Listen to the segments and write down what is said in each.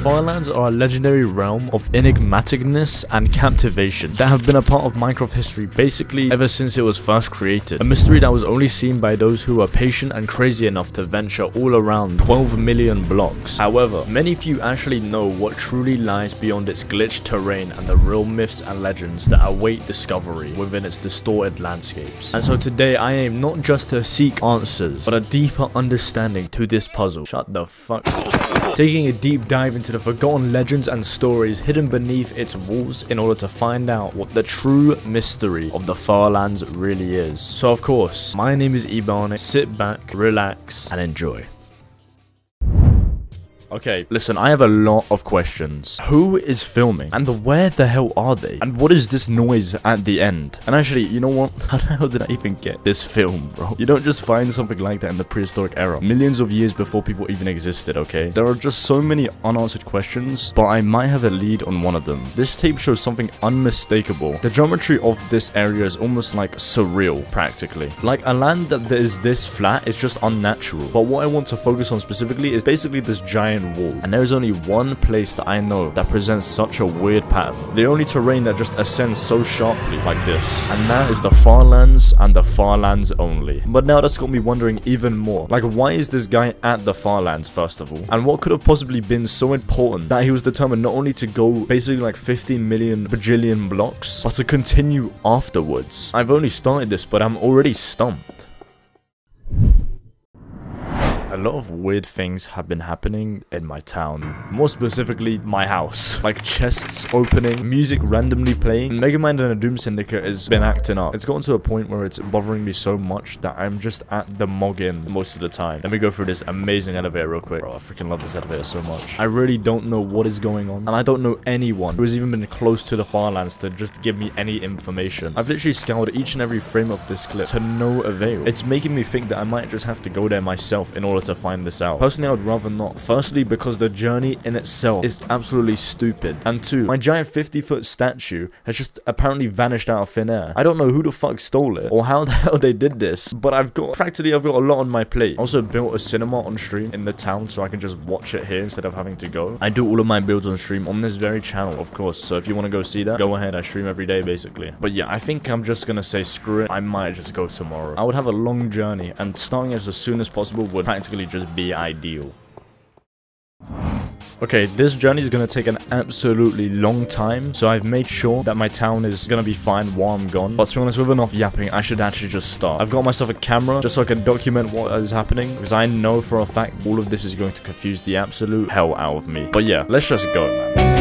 Farlands are a legendary realm of enigmaticness and captivation that have been a part of Minecraft history basically ever since it was first created. A mystery that was only seen by those who were patient and crazy enough to venture all around 12 million blocks. However, many few actually know what truly lies beyond its glitched terrain and the real myths and legends that await discovery within its distorted landscapes. And so today I aim not just to seek answers, but a deeper understanding to this puzzle. Shut the fuck up. Taking a deep dive into the forgotten legends and stories hidden beneath its walls in order to find out what the true mystery of the Farlands really is. So of course, my name is Ebionic. Sit back, relax, and enjoy. Okay, listen, I have a lot of questions. Who is filming? And where the hell are they? And what is this noise at the end? And actually, you know what? How the hell did I even get this film, bro? You don't just find something like that in the prehistoric era. Millions of years before people even existed, okay? There are just so many unanswered questions, but I might have a lead on one of them. This tape shows something unmistakable. The geometry of this area is almost like surreal, practically. Like a land that is this flat is just unnatural. But what I want to focus on specifically is basically this giant wall, and there is only one place that I know that presents such a weird pattern. The only terrain that just ascends so sharply like this, and that is the Farlands and the Farlands only. But now that's got me wondering even more, like why is this guy at the Farlands first of all, and what could have possibly been so important that he was determined not only to go basically like 15 million bajillion blocks, but to continue afterwards? I've only started this, but I'm already stumped. A lot of weird things have been happening in my town, more specifically my house, like chests opening, music randomly playing. Megamind and a Doom Syndicate has been acting up. It's gotten to a point where it's bothering me so much that I'm just at the moggin most of the time. Let me go through this amazing elevator real quick. Bro, I freaking love this elevator so much. I really don't know what is going on, and I don't know anyone who has even been close to the Farlands to just give me any information. I've literally scoured each and every frame of this clip to no avail. It's making me think that I might just have to go there myself in order to find this out. Personally, I would rather not. Firstly, because the journey in itself is absolutely stupid, and two, my giant 50-foot statue has just apparently vanished out of thin air. I don't know who the fuck stole it or how the hell they did this, but I've got a lot on my plate. I also built a cinema on stream in the town so I can just watch it here instead of having to go. I do all of my builds on stream on this very channel, of course, so if you want to go see that, go ahead. I stream every day basically. But yeah, I think I'm just gonna say screw it. I might just go tomorrow. I would have a long journey, and starting as soon as possible would practically just be ideal. Okay, this journey is going to take an absolutely long time, so I've made sure that my town is going to be fine while I'm gone. But to be honest, with enough yapping, I should actually just start. I've got myself a camera just so I can document what is happening, because I know for a fact all of this is going to confuse the absolute hell out of me. But yeah, let's just go, man.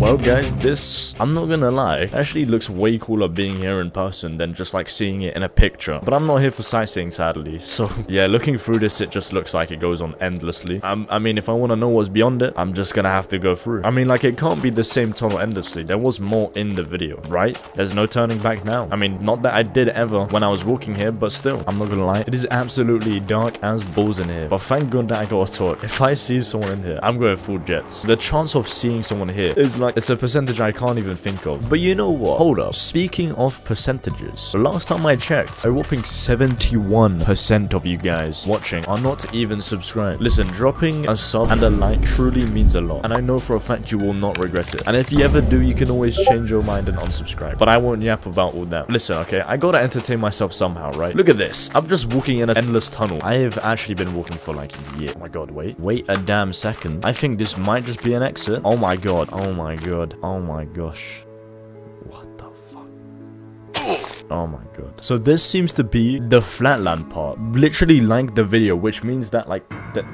Well guys, this, I'm not gonna lie, actually looks way cooler being here in person than just like seeing it in a picture. But I'm not here for sightseeing, sadly. So yeah, looking through this, it just looks like it goes on endlessly. I mean, if I want to know what's beyond it, I'm just gonna have to go through. I mean, like, it can't be the same tunnel endlessly. There was more in the video, right? There's no turning back now. I mean, not that I did ever when I was walking here, but still, I'm not gonna lie, it is absolutely dark as balls in here. But thank God that I got a torch. If I see someone in here, I'm going full jets. The chance of seeing someone here is like, it's a percentage I can't even think of. But you know what? Hold up. Speaking of percentages, last time I checked, a whopping 71% of you guys watching are not even subscribed. Listen, dropping a sub and a like truly means a lot, and I know for a fact you will not regret it. And if you ever do, you can always change your mind and unsubscribe. But I won't yap about all that. Listen, okay, I gotta entertain myself somehow, right? Look at this. I'm just walking in an endless tunnel. I have actually been walking for like a year. Oh my god, wait a damn second. I think this might just be an exit. Oh my god, oh my gosh. What the fuck? Oh my god. So this seems to be the flatland part. Literally like the video, which means that like that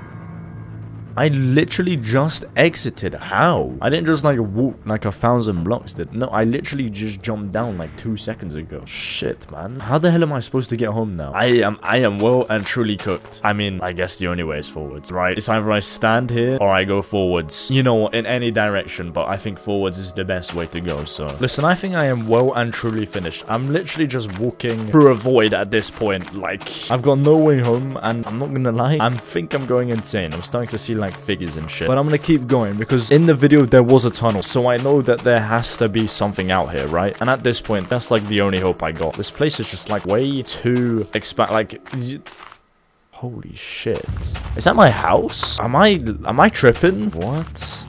I literally just exited. How? I didn't just like walk like 1,000 blocks, did? No, I literally just jumped down like 2 seconds ago. Shit, man. How the hell am I supposed to get home now? I am well and truly cooked. I mean, I guess the only way is forwards, right? It's either I stand here or I go forwards. You know, in any direction, but I think forwards is the best way to go, so. Listen, I think I am well and truly finished. I'm literally just walking through a void at this point. Like, I've got no way home, and I'm not gonna lie, I think I'm going insane. I'm starting to see like figures and shit, but I'm gonna keep going because in the video there was a tunnel, so I know that there has to be something out here, right? And at this point, that's like the only hope I got. This place is just like way too expand. Like Holy shit. Is that my house? Am I tripping? What?